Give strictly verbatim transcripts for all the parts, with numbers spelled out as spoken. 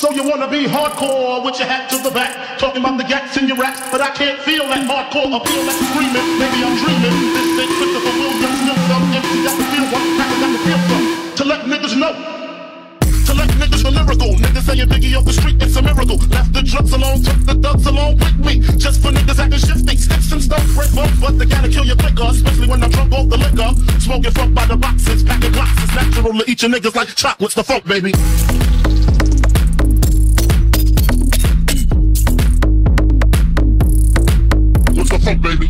So you wanna be hardcore with your hat to the back, talking about the gats in your raps, but I can't feel that hardcore appeal, that screaming. Maybe I'm dreaming. This ain't Christopher Williams, no dumb empty. I can feel one, I can feel some. To let niggas know, to let niggas know lyrical. Niggas saying Biggie off the street, it's a miracle. Left the drugs alone, took the thugs along with me, just for niggas acting shifty, sticks and stuff, red bones, but they gotta kill you quicker, especially when I'm drunk off the liquor. Smoking funk by the boxes, packing blocks, it's natural to eat your niggas like chocolates. The funk, baby. Funk, baby.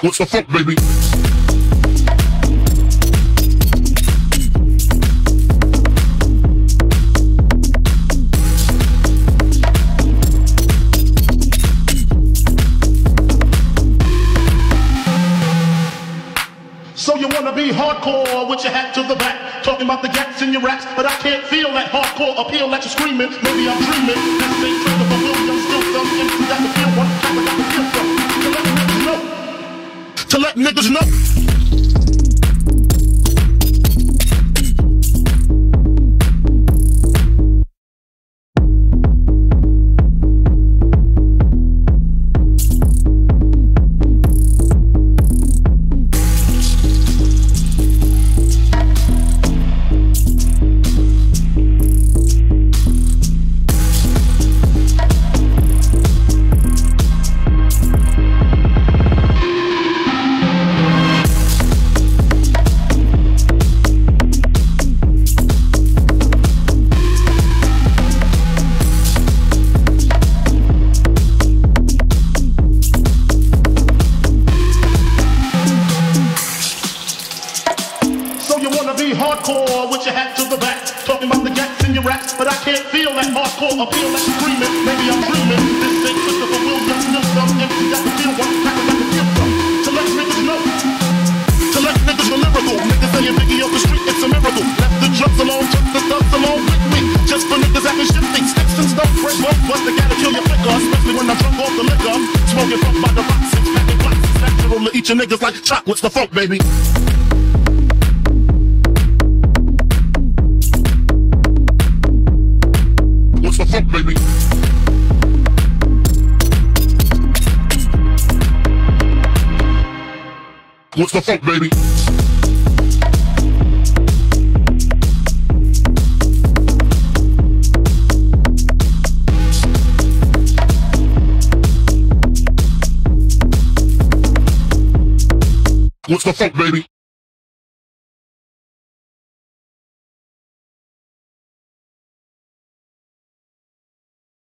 What's the funk, baby? So you wanna be hardcore with your hat to the back, talking about the gats in your raps, but I can't feel that hardcore appeal that you're screaming. Maybe I'm dreaming. This ain't Christopher Williams, still some empty. I can feel one, I can feel some. To let niggas know. To let niggas know. Hardcore with your hat to the back, talking about the gats in your raps, but I can't feel that hardcore appeal that you're screaming. Maybe I'm dreaming. This ain't Christopher Williams, no dumb empty. I can feel one, I can feel some. To let niggas know, to let niggas know lyrical. Niggas saying Biggie off the street, it's a miracle. Left the drugs alone, took the thugs along with me, just for niggas acting shifty, sticks and stuff, red bones, but they gotta kill your quicker, especially when I'm drunk off the liquor. Smoking funk by the box, six pack and blocks, it's natural to eat your niggas like chocolates. The funk, baby. Funk, baby. What's the funk, baby? What's the funk, baby?